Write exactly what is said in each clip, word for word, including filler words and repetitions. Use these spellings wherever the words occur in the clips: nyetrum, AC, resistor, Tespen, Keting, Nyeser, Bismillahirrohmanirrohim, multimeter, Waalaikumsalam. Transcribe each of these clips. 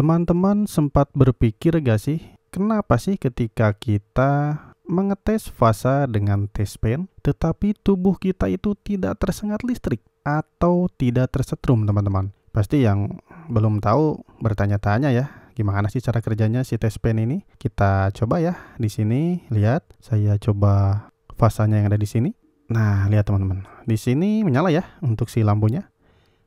Teman-teman sempat berpikir gak sih, kenapa sih ketika kita mengetes fasa dengan Tespen, tetapi tubuh kita itu tidak tersengat listrik atau tidak tersetrum, teman-teman? Pasti yang belum tahu bertanya-tanya ya, gimana sih cara kerjanya si Tespen ini? Kita coba ya di sini, lihat. Saya coba fasanya yang ada di sini. Nah, lihat teman-teman. Di sini menyala ya untuk si lampunya.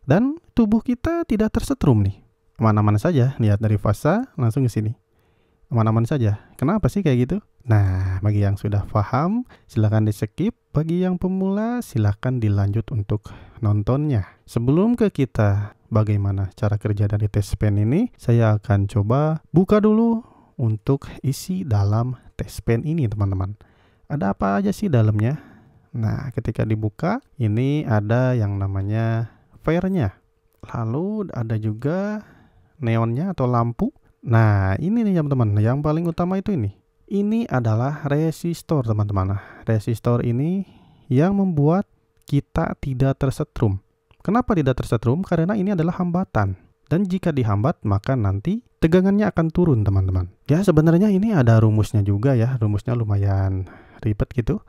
Dan tubuh kita tidak tersetrum nih. Aman-aman saja, lihat dari fasa langsung ke sini. Aman-aman saja. Kenapa sih kayak gitu? Nah, bagi yang sudah paham silahkan di skip, bagi yang pemula silahkan dilanjut untuk nontonnya. Sebelum ke kita bagaimana cara kerja dari Tespen ini, saya akan coba buka dulu untuk isi dalam Tespen ini, teman-teman. Ada apa aja sih dalamnya? Nah, ketika dibuka ini ada yang namanya fairnya. Lalu ada juga neonnya atau lampu. Nah, ini nih teman-teman, yang paling utama itu ini. Ini adalah resistor, teman-teman. Resistor ini yang membuat kita tidak tersetrum. Kenapa tidak tersetrum? Karena ini adalah hambatan. Dan jika dihambat, maka nanti tegangannya akan turun, teman-teman. Ya, sebenarnya ini ada rumusnya juga ya. Rumusnya lumayan ribet gitu.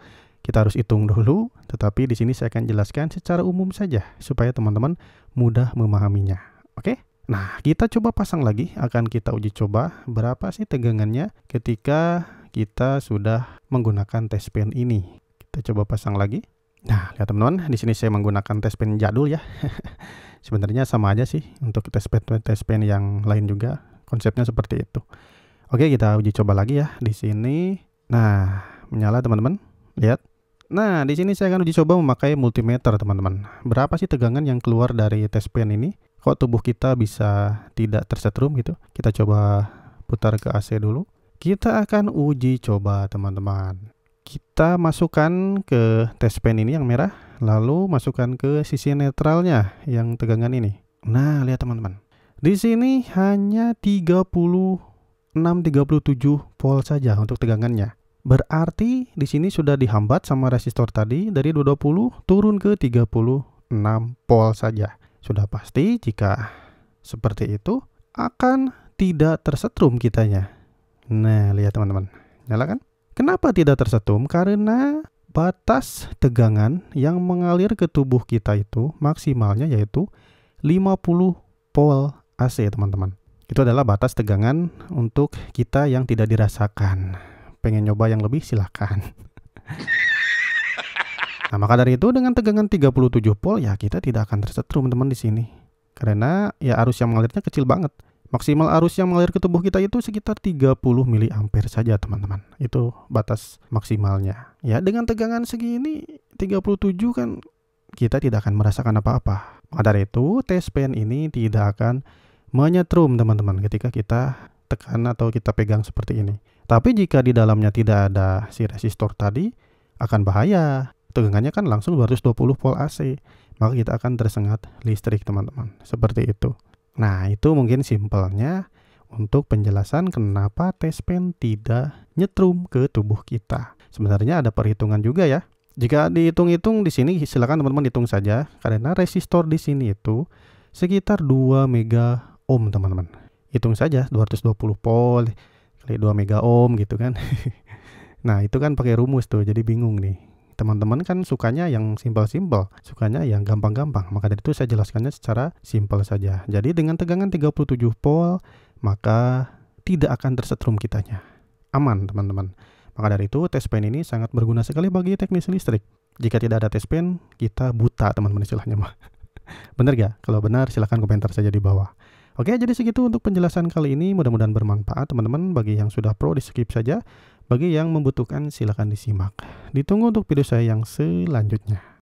Kita harus hitung dulu, tetapi di sini saya akan jelaskan secara umum saja supaya teman-teman mudah memahaminya. Oke? Nah, kita coba pasang lagi, akan kita uji coba berapa sih tegangannya ketika kita sudah menggunakan Tespen ini. Kita coba pasang lagi. Nah, lihat teman-teman, di sini saya menggunakan Tespen jadul ya. Sebenarnya sama aja sih untuk Tespen-Tespen yang lain juga, konsepnya seperti itu. Oke, kita uji coba lagi ya di sini. Nah, menyala teman-teman. Lihat. Nah, di sini saya akan uji coba memakai multimeter, teman-teman. Berapa sih tegangan yang keluar dari Tespen ini? Kok tubuh kita bisa tidak tersetrum gitu? Kita coba putar ke A C dulu. Kita akan uji coba, teman-teman. Kita masukkan ke Tespen ini yang merah, lalu masukkan ke sisi netralnya yang tegangan ini. Nah, lihat teman-teman. Di sini hanya tiga puluh enam sampai tiga puluh tujuh volt saja untuk tegangannya. Berarti di sini sudah dihambat sama resistor tadi dari dua ratus dua puluh turun ke tiga puluh enam volt saja. Sudah pasti jika seperti itu akan tidak tersetrum kitanya. Nah, lihat teman-teman. Nyala kan? Kenapa tidak tersetrum? Karena batas tegangan yang mengalir ke tubuh kita itu maksimalnya yaitu lima puluh volt A C, teman-teman. Itu adalah batas tegangan untuk kita yang tidak dirasakan. Pengen nyoba yang lebih silahkan. Nah, maka dari itu dengan tegangan tiga puluh tujuh volt ya kita tidak akan tersetrum teman-teman di sini. Karena ya arus yang mengalirnya kecil banget. Maksimal arus yang mengalir ke tubuh kita itu sekitar tiga puluh miliampere saja, teman-teman. Itu batas maksimalnya. Ya, dengan tegangan segini tiga puluh tujuh kan kita tidak akan merasakan apa-apa. Maka dari itu Tespen ini tidak akan menyetrum teman-teman ketika kita tekan atau kita pegang seperti ini. Tapi jika di dalamnya tidak ada si resistor tadi, akan bahaya. Tegangannya kan langsung dua ratus dua puluh volt A C. Maka kita akan tersengat listrik, teman-teman. Seperti itu. Nah, itu mungkin simpelnya untuk penjelasan kenapa Tespen tidak nyetrum ke tubuh kita. Sebenarnya ada perhitungan juga ya. Jika dihitung-hitung di sini, silakan teman-teman hitung saja. Karena resistor di sini itu sekitar dua mega ohm, teman-teman. Hitung saja dua ratus dua puluh volt. dua mega ohm gitu kan. Nah, itu kan pakai rumus tuh, jadi bingung nih. Teman-teman kan sukanya yang simpel-simpel, sukanya yang gampang-gampang. Maka dari itu saya jelaskannya secara simpel saja. Jadi dengan tegangan tiga puluh tujuh volt, maka tidak akan tersetrum kitanya. Aman, teman-teman. Maka dari itu Tespen ini sangat berguna sekali bagi teknisi listrik. Jika tidak ada Tespen, kita buta, teman-teman, istilahnya mah. Bener gak? Kalau benar silahkan komentar saja di bawah. Oke, jadi segitu untuk penjelasan kali ini. Mudah-mudahan bermanfaat, teman-teman. Bagi yang sudah pro, di skip saja. Bagi yang membutuhkan, silakan disimak. Ditunggu untuk video saya yang selanjutnya.